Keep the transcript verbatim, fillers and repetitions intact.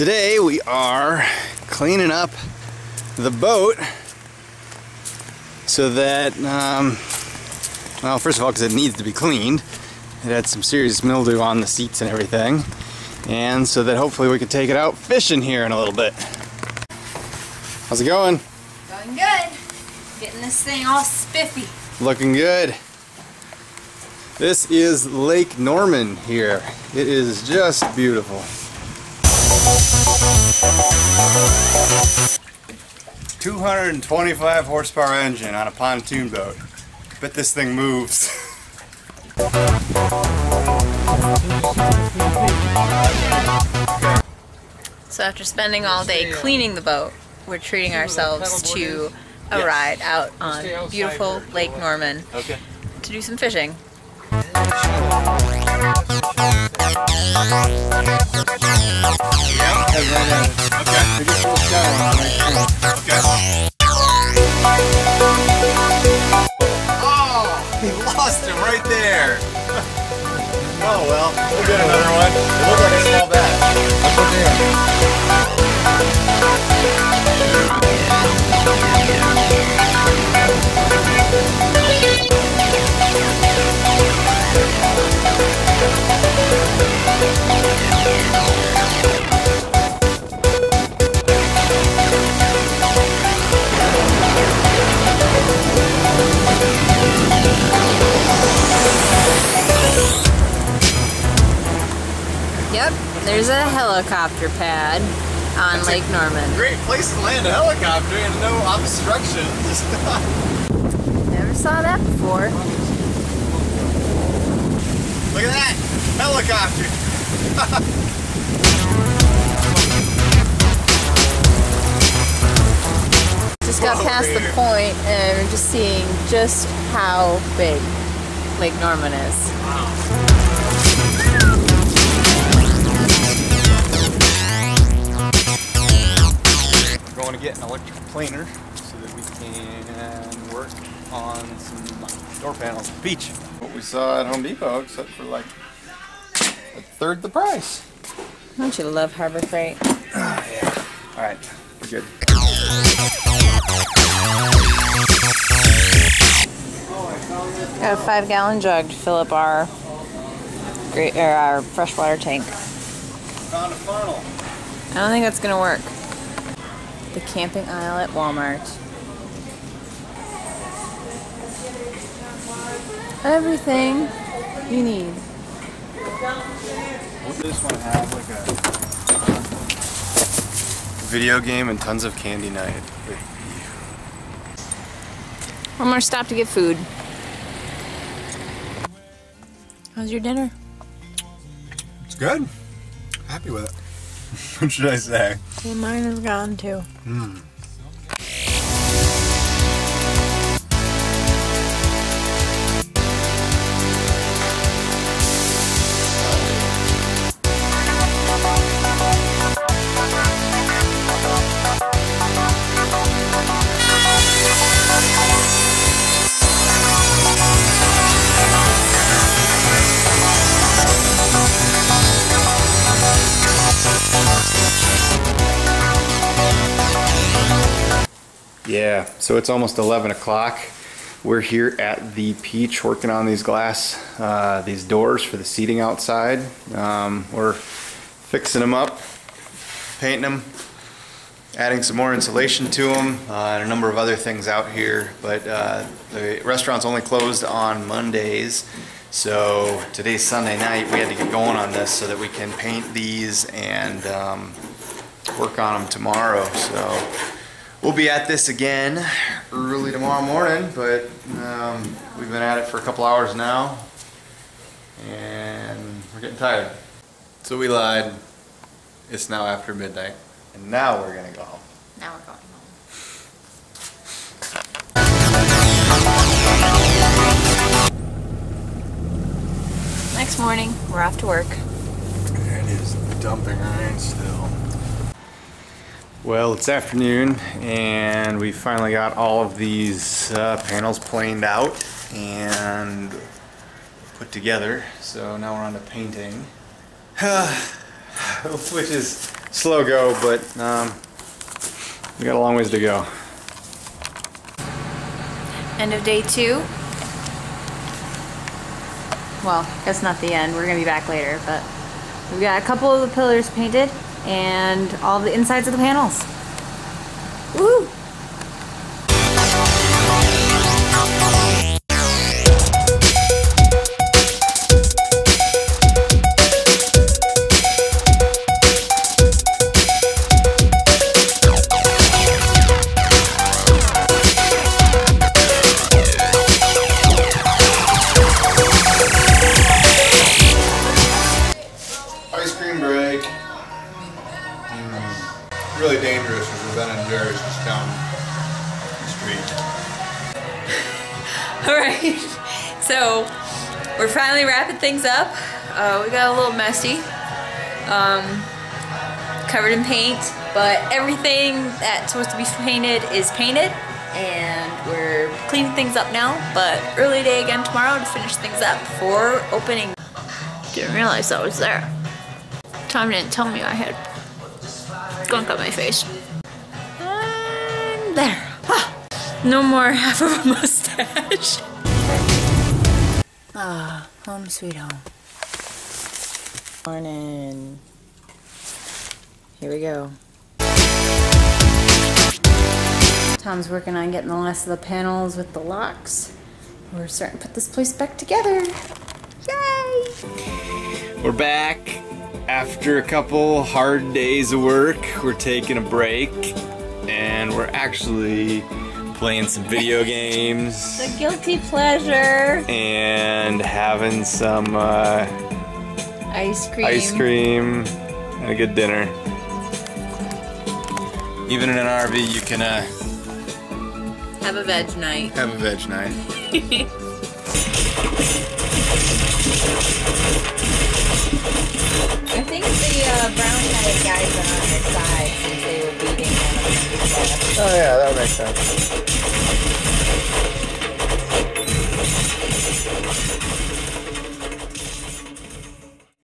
Today we are cleaning up the boat so that, um, well, first of all, because it needs to be cleaned. It had some serious mildew on the seats and everything. And so that hopefully we can take it out fishing here in a little bit. How's it going? Going good. Getting this thing all spiffy. Looking good. This is Lake Norman here. It is just beautiful. two hundred twenty-five horsepower engine on a pontoon boat. Bet this thing moves. So after spending all day cleaning the boat, we're treating ourselves to a ride out on beautiful Lake Norman to do some fishing. Oh, he lost him right there. Oh well, we'll get another one. It looked like a small batch. Yep, there's a helicopter pad on That's Lake Norman. Great place to land a helicopter and no obstructions. Never saw that before. Look at that! Helicopter! Just got Whoa, past man. the point and we're just seeing just how big Lake Norman is. Wow. To get an electric planer so that we can work on some door panels at the beach. What we saw at Home Depot, except for like a third the price. Don't you love Harbor Freight? Ah, yeah. All right, we're good. Got a five gallon jug to fill up our, great, or our freshwater tank. Found a funnel. I don't think that's going to work. The camping aisle at Walmart. Everything you need. Won't this one have like a video game and tons of candy night? One more stop to get food. How's your dinner? It's good. Happy with it. What should I say? Well, mine is gone too. Mm. Yeah, so it's almost eleven o'clock. We're here at the beach working on these glass, uh, these doors for the seating outside. Um, we're fixing them up, painting them, adding some more insulation to them, uh, and a number of other things out here. But uh, the restaurant's only closed on Mondays, so today's Sunday night. We had to get going on this so that we can paint these and um, work on them tomorrow. So. We'll be at this again early tomorrow morning, but um, we've been at it for a couple hours now, and we're getting tired. So we lied. It's now after midnight, and now we're gonna go home. Now we're going home. Next morning, we're off to work. It is dumping rain still. Well, it's afternoon and we finally got all of these uh, panels planed out and put together. So now we're on to painting, which is slow go, but um, we got a long ways to go. End of day two. Well, that's not the end. We're gonna be back later, but we've got a couple of the pillars painted and all the insides of the panels. Woo! Really dangerous because Ben and Jerry's just down the street. Alright, so we're finally wrapping things up. Uh, we got a little messy, um, covered in paint, but everything that's supposed to be painted is painted, and we're cleaning things up now, but early day again tomorrow to finish things up for opening. Didn't realize that was there. Tom didn't tell me I had gunk on my face. And there. Ah, no more half of a mustache. Ah, home sweet home. Morning. Here we go. Tom's working on getting the last of the panels with the locks. We're starting to put this place back together. Yay! We're back. After a couple hard days of work, we're taking a break, and we're actually playing some video games. The guilty pleasure. And having some uh, ice cream. Ice cream and a good dinner. Even in an R V, you can uh, have a veg night. Have a veg night. I think the uh, brown-headed guys are on their side since they were beating them. Oh yeah, that would make sense.